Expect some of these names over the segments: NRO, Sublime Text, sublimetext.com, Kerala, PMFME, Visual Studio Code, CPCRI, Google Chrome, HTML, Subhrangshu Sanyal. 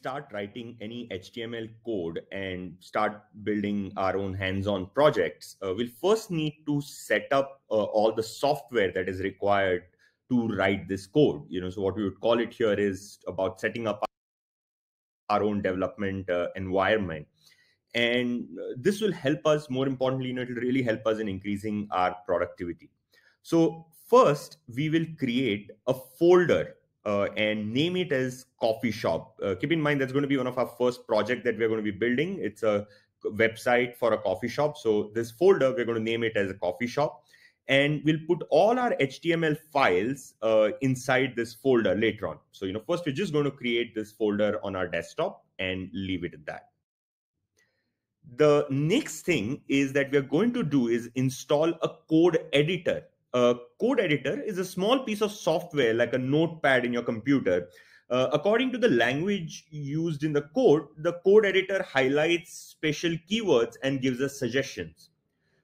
start writing any HTML code and start building our own hands-on projects, we'll first need to set up all the software that is required to write this code. You know, so what we would call it here is about setting up our own development environment. And this will help us, more importantly, you know, it'll really help us in increasing our productivity. So first, we will create a folder and name it as coffee shop. Keep in mind, that's going to be one of our first projects that we're going to be building. It's a website for a coffee shop. So this folder, we're going to name it as a coffee shop. And we'll put all our HTML files inside this folder later on. So, you know, first, we're just going to create this folder on our desktop and leave it at that. The next thing is that we're going to do is install a code editor. A code editor is a small piece of software like a notepad in your computer. According to the language used in the code editor highlights special keywords and gives us suggestions.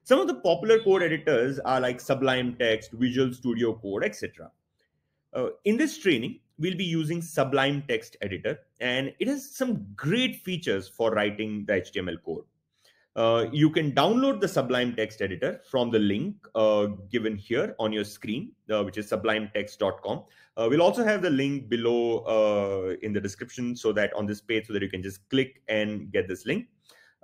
Some of the popular code editors are like Sublimetext, Visual Studio Code, etc. In this training, we'll be using Sublimetext editor, and it has some great features for writing the HTML code. You can download the Sublimetext editor from the link given here on your screen, which is sublimetext.com. We'll also have the link below in the description, so that on this page, so that you can just click and get this link.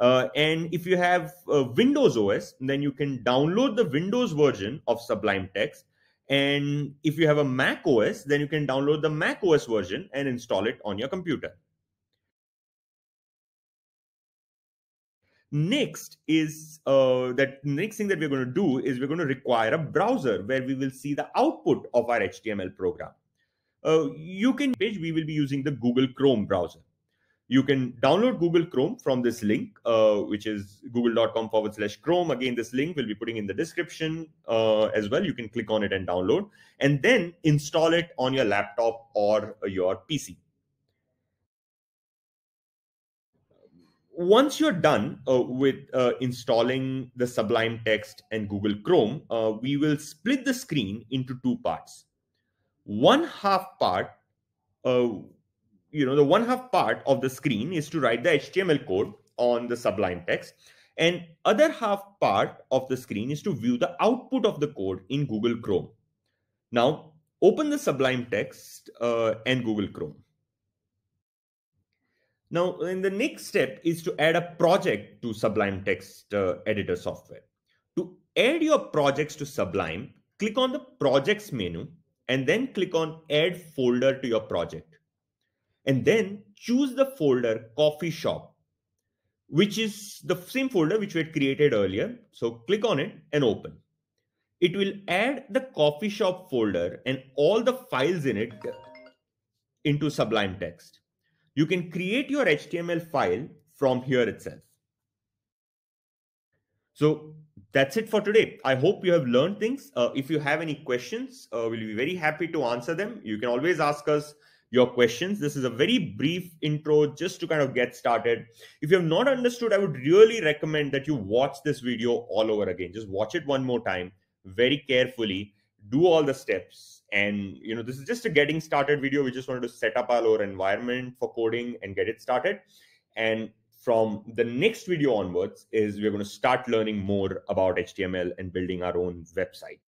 And if you have Windows OS, then you can download the Windows version of Sublimetext. And if you have a Mac OS, then you can download the Mac OS version and install it on your computer. Next is the next thing that we're going to do is we're going to require a browser where we will see the output of our HTML program. We will be using the Google Chrome browser. You can download Google Chrome from this link, which is google.com/Chrome. Again, this link we'll be putting in the description as well. You can click on it and download, and then install it on your laptop or your PC. Once you're done with installing the Sublimetext and Google Chrome, we will split the screen into two parts. The one half part of the screen is to write the HTML code on the Sublimetext, and other half part of the screen is to view the output of the code in Google Chrome. Now, open the Sublimetext and Google Chrome. Now, the next step is to add a project to Sublimetext editor software. To add your projects to Sublime, click on the projects menu and then click on add folder to your project. And then choose the folder coffee shop, which is the same folder which we had created earlier. So click on it and open. It will add the coffee shop folder and all the files in it into Sublimetext. You can create your HTML file from here itself. So that's it for today. I hope you have learned things. If you have any questions, we'll be very happy to answer them. You can always ask us your questions. This is a very brief intro just to kind of get started. If you have not understood, I would really recommend that you watch this video all over again. Just watch it one more time, very carefully, do all the steps. And, you know, this is just a getting started video. We just wanted to set up our environment for coding and get it started. And from the next video onwards, we're going to start learning more about HTML and building our own website.